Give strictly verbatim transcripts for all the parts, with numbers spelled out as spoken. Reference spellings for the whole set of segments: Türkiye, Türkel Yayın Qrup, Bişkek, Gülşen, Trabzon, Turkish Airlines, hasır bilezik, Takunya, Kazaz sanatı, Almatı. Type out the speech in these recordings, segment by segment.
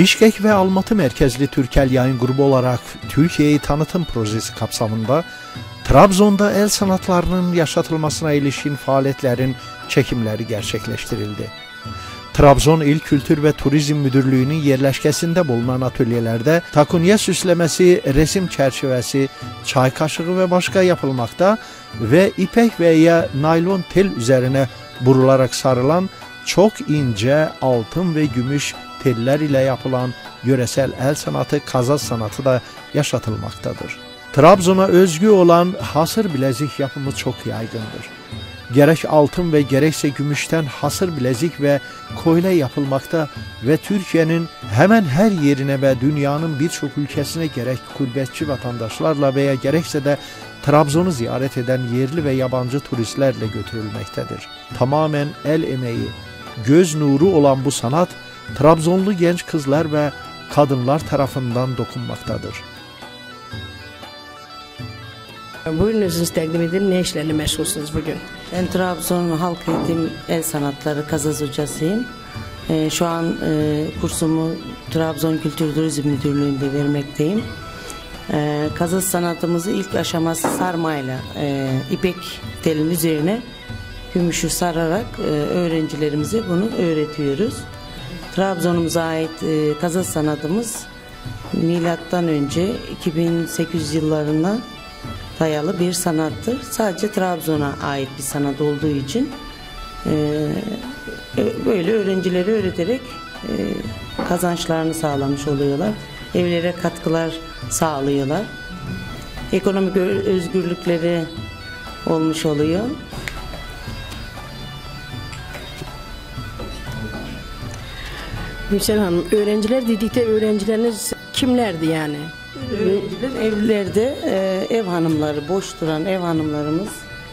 Bişkek ve Almatı merkezli Türkel Yayın Qrupu olarak Türkiye'yi tanıtım projesi kapsamında Trabzon'da el sanatlarının yaşatılmasına ilişkin faaliyetlerin çekimleri gerçekleştirildi. Trabzon İl Kültür ve Turizm Müdürlüğü'nün yerleşkesinde bulunan atölyelerde takunya süslemesi, resim çerçevesi, çay kaşığı ve başka yapılmakta ve ipek veya naylon tel üzerine burularak sarılan çok ince altın ve gümüş teller ile yapılan yöresel el sanatı Kazaz sanatı da yaşatılmaktadır. Trabzon'a özgü olan hasır bilezik yapımı çok yaygındır. Gerek altın ve gerekse gümüşten hasır bilezik ve koyle yapılmakta ve Türkiye'nin hemen her yerine ve dünyanın birçok ülkesine gerek gurbetçi vatandaşlarla veya gerekse de Trabzon'u ziyaret eden yerli ve yabancı turistlerle götürülmektedir. Tamamen el emeği, göz nuru olan bu sanat Trabzonlu genç kızlar ve kadınlar tarafından dokunmaktadır. Buyurunuz, takdim edin. Ne işlerle meşgulsünüz bugün? Ben Trabzon Halk Eğitim El Sanatları Kazaz hocasıyım. Ee, şu an e, kursumu Trabzon Kültür Turizm Müdürlüğü'nde vermekteyim. Ee, Kazaz sanatımızı ilk aşaması sarmayla, e, ipek telin üzerine gümüşü sararak e, öğrencilerimize bunu öğretiyoruz. Trabzon'umuza ait e, Kazaz sanatımız milattan önce iki bin sekiz yüz yıllarına dayalı bir sanattır. Sadece Trabzon'a ait bir sanat olduğu için e, böyle öğrencileri öğreterek e, kazançlarını sağlamış oluyorlar. Evlere katkılar sağlıyorlar. Ekonomik özgürlükleri olmuş oluyor. Gülşen Hanım, öğrenciler dedikte öğrencileriniz kimlerdi yani? Öğrenciler evlerde e, ev hanımları, boş duran ev hanımlarımız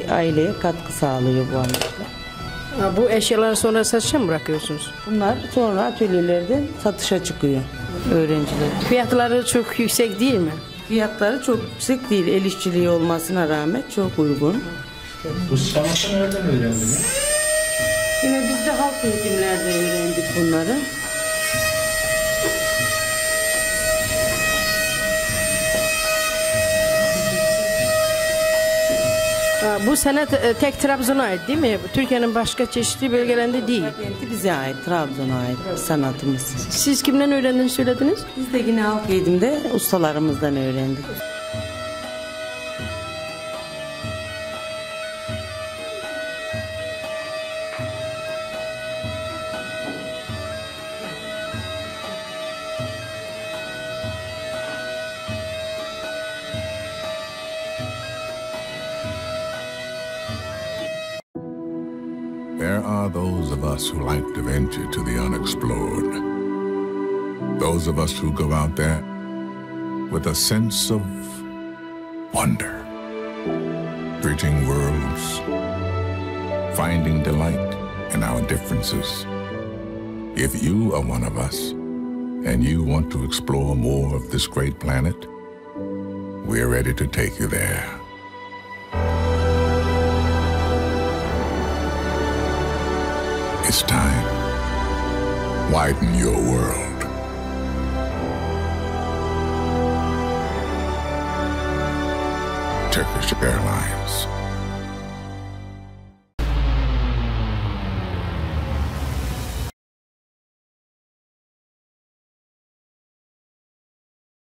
aileye katkı sağlıyor bu anlamda. Bu eşyaları sonra satışa mı bırakıyorsunuz? Bunlar sonra atölyelerden satışa çıkıyor öğrenciler. Fiyatları çok yüksek değil mi? Fiyatları çok yüksek değil. El işçiliği olmasına rağmen çok uygun. Bu sanatı nereden öğrendiniz? Yine biz de halk eğitimlerde öğrendik bunları. Bu sanat tek Trabzon'a ait değil mi? Türkiye'nin başka çeşitli bölgelerinde değil. Bize ait, Trabzon'a ait bir sanatımız. Siz kimden öğrendiniz, söylediniz? Biz de yine halk eğitimde ustalarımızdan öğrendik. There are those of us who like to venture to the unexplored. Those of us who go out there with a sense of wonder, bridging worlds, finding delight in our differences. If you are one of us and you want to explore more of this great planet, we're ready to take you there. It's time. Widen your world. Turkish Airlines.